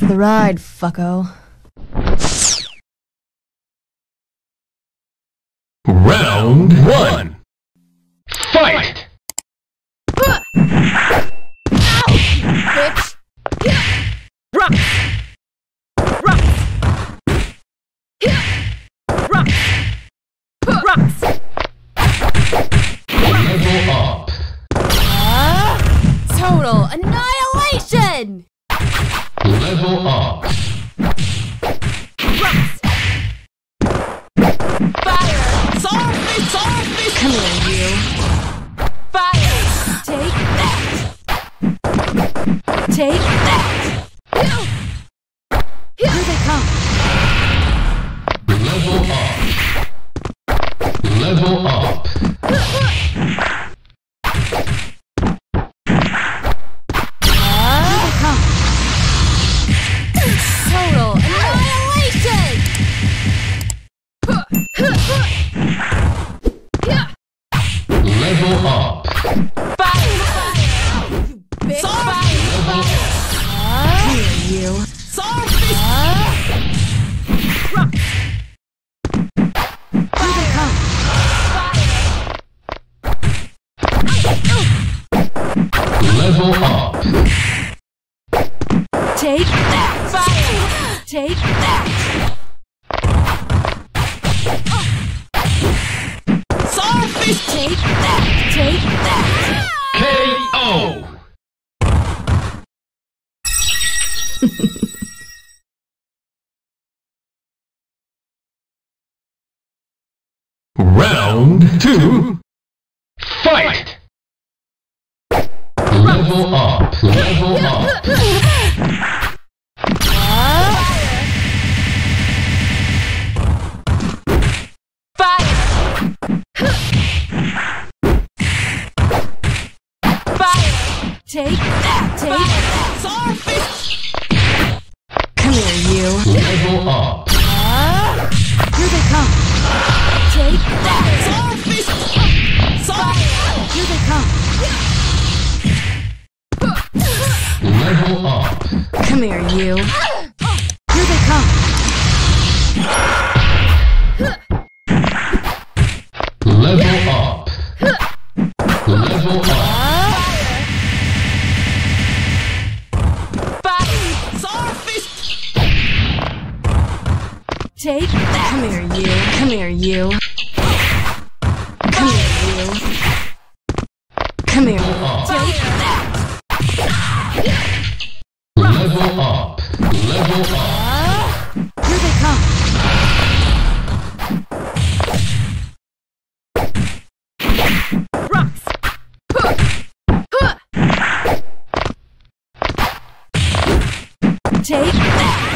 for the ride, fucko. Round one. Fight! Ow, you bitch! Rocks! Total annihilation! Level up! Rocks. Fire! Solve me! Solve me! Come here, you! Fire! Take that! Take that! Here they come! Level up! Level up! Level up. Fire! You big fire! Here you. Sorry! Rock! Here they come! Fire! Level up. Take that! Fire! Take that! Take that! Take that! K.O. Round two. Fight! Level up! Level up! Take that! Take that! Come here, you! Level up! Here they come! Take that! Here they come! Level up! Come here, you! Here they come! Level up! Level up! Take that! Come here, you! Come here, you! Come here, you! Come here! Take that! Level up! Level up! Here they come! Rocks! Take that!